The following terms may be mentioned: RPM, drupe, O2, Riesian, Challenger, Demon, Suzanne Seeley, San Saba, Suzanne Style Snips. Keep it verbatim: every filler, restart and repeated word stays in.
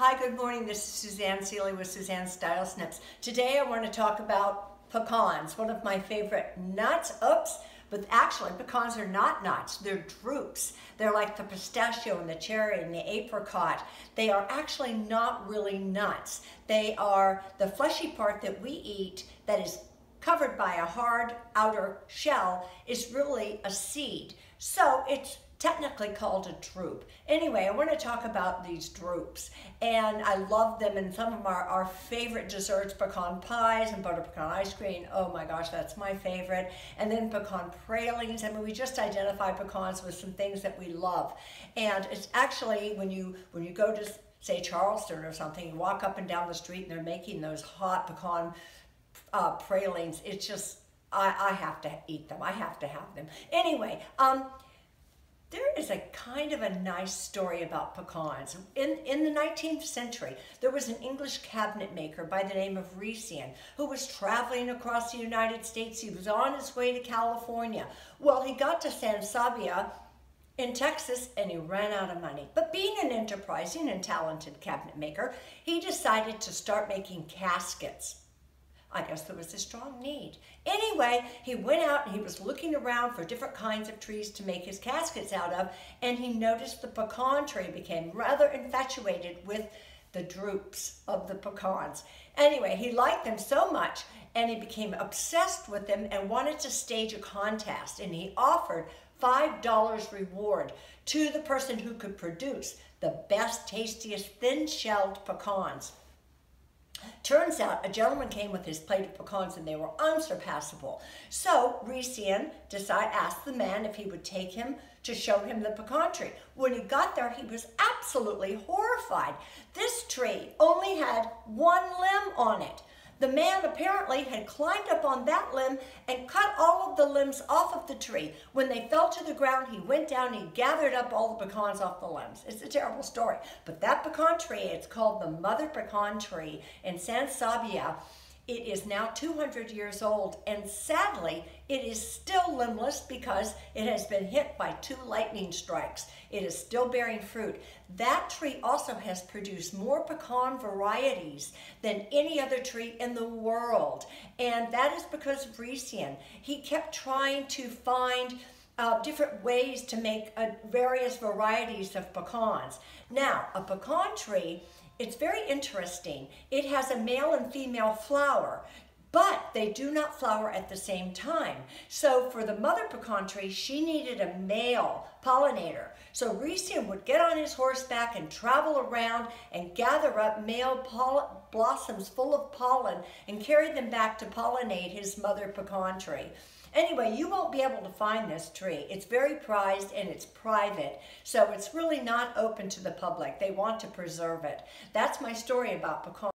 Hi, good morning. This is Suzanne Seeley with Suzanne Style Snips. Today I want to talk about pecans, one of my favorite nuts. Oops. But actually, pecans are not nuts, they're drupes. They're like the pistachio and the cherry and the apricot. They are actually not really nuts. They are the fleshy part that we eat that is covered by a hard outer shell is really a seed. So it's technically called a drupe. Anyway, I want to talk about these drupes, and I love them, and some of our, our favorite desserts, pecan pies and butter pecan ice cream. Oh my gosh, that's my favorite. And then pecan pralines. I mean, we just identify pecans with some things that we love. And it's actually, when you, when you go to, say, Charleston or something, you walk up and down the street and they're making those hot pecan uh, pralines. It's just, I, I have to eat them. I have to have them. Anyway, um, there is a kind of a nice story about pecans. In, in the nineteenth century, there was an English cabinet maker by the name of Riesian who was traveling across the United States. He was on his way to California. Well, he got to San Saba in Texas and he ran out of money. But being an enterprising and talented cabinet maker, he decided to start making caskets. I guess there was a strong need. Anyway, he went out and he was looking around for different kinds of trees to make his caskets out of, and he noticed the pecan tree, became rather infatuated with the drupes of the pecans. Anyway, he liked them so much and he became obsessed with them and wanted to stage a contest, and he offered five dollars reward to the person who could produce the best, tastiest, thin-shelled pecans. Turns out a gentleman came with his plate of pecans and they were unsurpassable. So Riesian decided, asked the man if he would take him to show him the pecan tree. When he got there, he was absolutely horrified. This tree only had one limb on it. The man apparently had climbed up on that limb and cut all of the limbs off of the tree. When they fell to the ground, he went down and he gathered up all the pecans off the limbs. It's a terrible story. But that pecan tree, it's called the mother pecan tree in San Saba. It is now two hundred years old, and sadly, it is still limbless because it has been hit by two lightning strikes. It is still bearing fruit. That tree also has produced more pecan varieties than any other tree in the world, and that is because of Riesian. He kept trying to find Uh, different ways to make uh, various varieties of pecans. Now, a pecan tree, it's very interesting. It has a male and female flower, but they do not flower at the same time. So for the mother pecan tree, she needed a male pollinator. So Riesian would get on his horseback and travel around and gather up male blossoms full of pollen and carry them back to pollinate his mother pecan tree. Anyway, you won't be able to find this tree. It's very prized and it's private, so it's really not open to the public. They want to preserve it. That's my story about pecans.